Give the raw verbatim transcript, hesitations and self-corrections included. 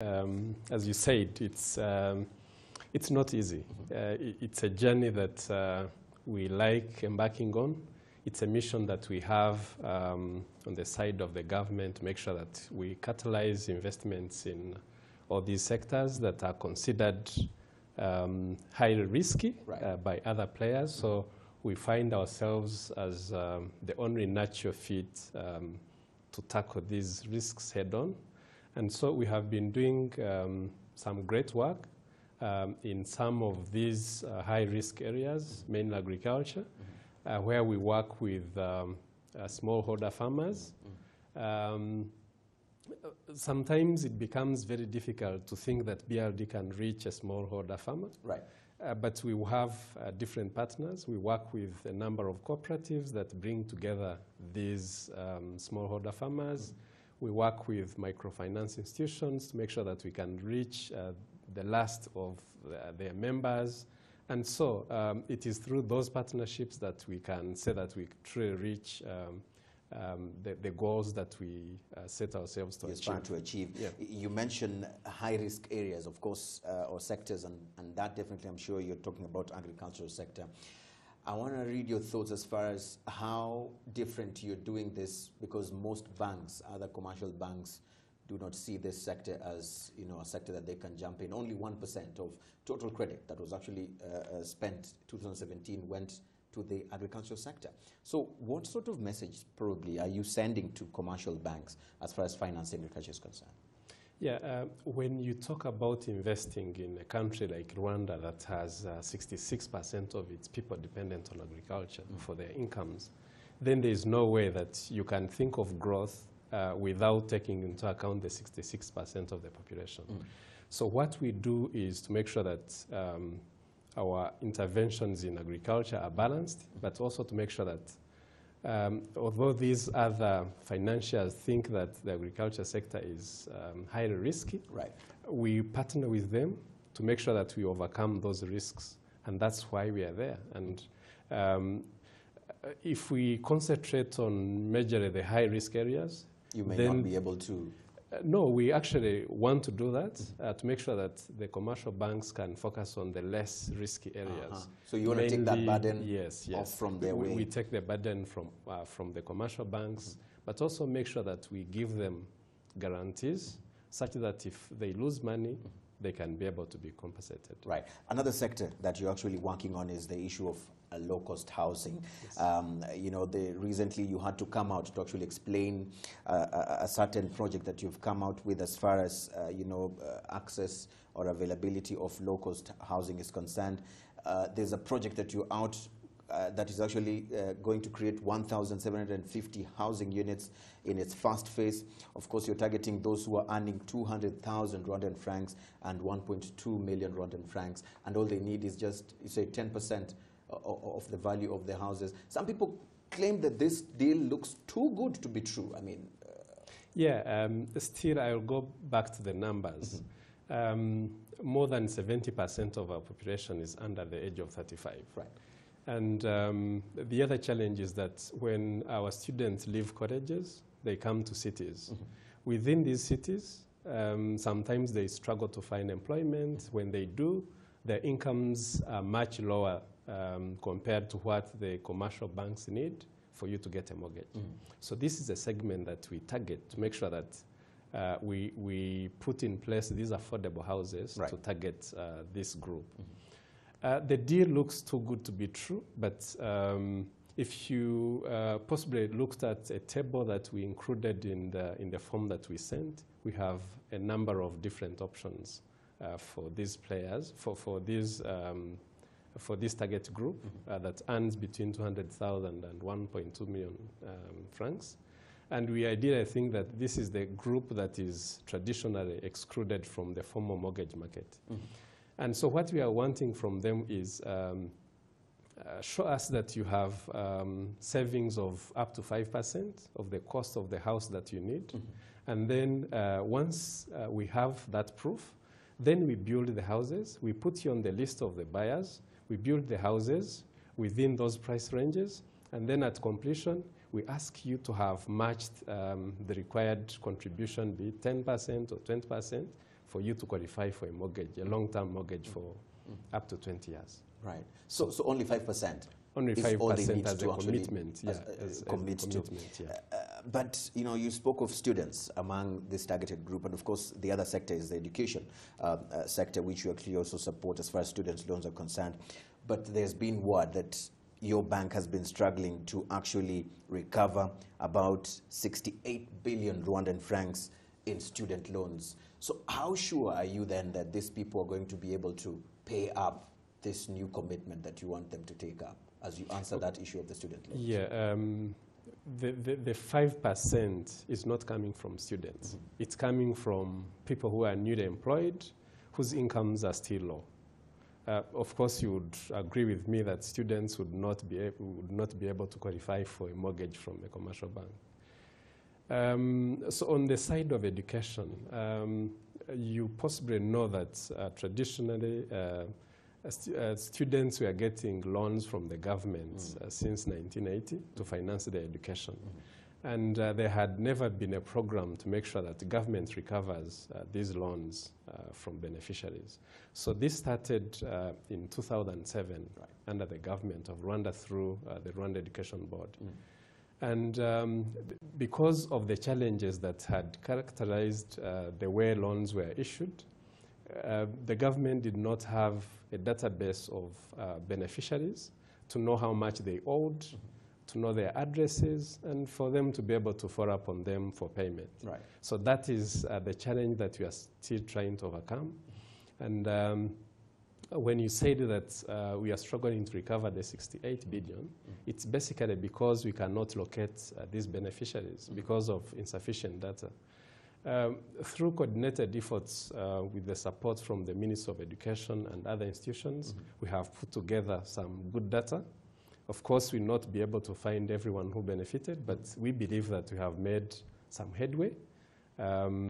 Um, as you said, it's, um, it's not easy. Uh, it, it's a journey that uh, we like embarking on. It's a mission that we have um, on the side of the government to make sure that we catalyze investments in all these sectors that are considered um, highly risky right. uh, by other players. Mm-hmm. So we find ourselves as um, the only natural fit um, to tackle these risks head on. And so we have been doing um, some great work um, in some of these uh, high-risk areas, mainly agriculture, mm-hmm. uh, where we work with um, uh, smallholder farmers. Mm-hmm. um, sometimes it becomes very difficult to think that B R D can reach a smallholder farmer. Right. Uh, but we have uh, different partners. We work with a number of cooperatives that bring together these um, smallholder farmers. Mm-hmm. We work with microfinance institutions to make sure that we can reach uh, the last of the, their members. And so um, it is through those partnerships that we can say that we truly reach um, um, the, the goals that we uh, set ourselves to yes, achieve. To achieve. Yeah. You mentioned high-risk areas, of course, uh, or sectors, and, and that definitely, I'm sure you're talking about agricultural sector. I want to read your thoughts as far as how different you're doing this, because most banks, other commercial banks, do not see this sector as, you know, a sector that they can jump in. Only one percent of total credit that was actually uh, spent in two thousand seventeen went to the agricultural sector. So what sort of message probably are you sending to commercial banks as far as financing agriculture is concerned? Yeah, uh, when you talk about investing in a country like Rwanda that has sixty-six percent uh, of its people dependent on agriculture mm. for their incomes, then there is no way that you can think of growth uh, without taking into account the sixty-six percent of the population. Mm. So what we do is to make sure that um, our interventions in agriculture are balanced, but also to make sure that Um, although these other financiers think that the agriculture sector is um, highly risky, right. we partner with them to make sure that we overcome those risks, and that's why we are there. And um, if we concentrate on majorly the high-risk areas, you may then not be able to... Uh, no, we actually want to do that mm-hmm. uh, to make sure that the commercial banks can focus on the less risky areas. Uh-huh. So you want to take that burden yes, yes. off from their we, way? We take the burden from, uh, from the commercial banks, mm-hmm. but also make sure that we give them guarantees such that if they lose money, mm-hmm. they can be able to be compensated. Right. Another sector that you're actually working on is the issue of uh, low-cost housing. Yes. Um, you know, the, recently you had to come out to actually explain uh, a, a certain project that you've come out with as far as, uh, you know, uh, access or availability of low-cost housing is concerned. Uh, there's a project that you're out uh, that is actually uh, going to create one thousand seven hundred fifty housing units in its first phase. Of course, you're targeting those who are earning two hundred thousand Rwandan francs and one point two million Rwandan francs, and all they need is just, you say, ten percent of the value of their houses. Some people claim that this deal looks too good to be true. I mean... Uh, yeah, um, still I'll go back to the numbers. Mm-hmm. um, more than seventy percent of our population is under the age of thirty-five. Right. And um, the other challenge is that when our students leave colleges, they come to cities. Mm-hmm. Within these cities, um, sometimes they struggle to find employment. When they do, their incomes are much lower um, compared to what the commercial banks need for you to get a mortgage. Mm-hmm. So this is a segment that we target to make sure that uh, we, we put in place these affordable houses right. to target uh, this group. Mm-hmm. Uh, the deal looks too good to be true, but um, if you uh, possibly looked at a table that we included in the, in the form that we sent, we have a number of different options uh, for these players, for, for, these, um, for this target group mm-hmm. uh, that earns between two hundred thousand and one point two million um, francs. And we ideally think that this is the group that is traditionally excluded from the formal mortgage market. Mm-hmm. And so what we are wanting from them is um, uh, show us that you have um, savings of up to five percent of the cost of the house that you need. Mm-hmm. And then uh, once uh, we have that proof, then we build the houses. We put you on the list of the buyers. We build the houses within those price ranges. And then at completion, we ask you to have matched um, the required contribution, be it ten percent or twenty percent. for you to qualify for a mortgage, a long-term mortgage for mm-hmm. up to twenty years. Right. So, so only five percent? Only five percent as a commitment. Yeah, as a commitment, yeah. Uh, but, you know, you spoke of students among this targeted group, and of course the other sector is the education uh, uh, sector, which you actually also support as far as students' loans are concerned. But there's been word that your bank has been struggling to actually recover about sixty-eight billion Rwandan francs in student loans. So how sure are you then that these people are going to be able to pay up this new commitment that you want them to take up, as you answer that issue of the student loans? Yeah, um, the, the, the five percent is not coming from students. Mm-hmm. It's coming from people who are newly employed, whose incomes are still low. Uh, of course, you would agree with me that students would not be, would not be able to qualify for a mortgage from a commercial bank. Um, so on the side of education, um, you possibly know that uh, traditionally uh, uh, students were getting loans from the government mm. uh, since nineteen eighty to finance their education. Mm. And uh, there had never been a program to make sure that the government recovers uh, these loans uh, from beneficiaries. So this started uh, in two thousand seven right. under the government of Rwanda through uh, the Rwanda Education Board. Mm. And um, because of the challenges that had characterized uh, the way loans were issued, uh, the government did not have a database of uh, beneficiaries to know how much they owed, mm-hmm. to know their addresses, and for them to be able to follow up on them for payment. Right. So that is uh, the challenge that we are still trying to overcome. And um, when you said that uh, we are struggling to recover the sixty-eight billion, mm-hmm. it's basically because we cannot locate uh, these beneficiaries mm-hmm. because of insufficient data. Um, through coordinated efforts uh, with the support from the Ministry of Education and other institutions, mm-hmm. we have put together some good data. Of course, we'll not be able to find everyone who benefited, but we believe that we have made some headway. Um,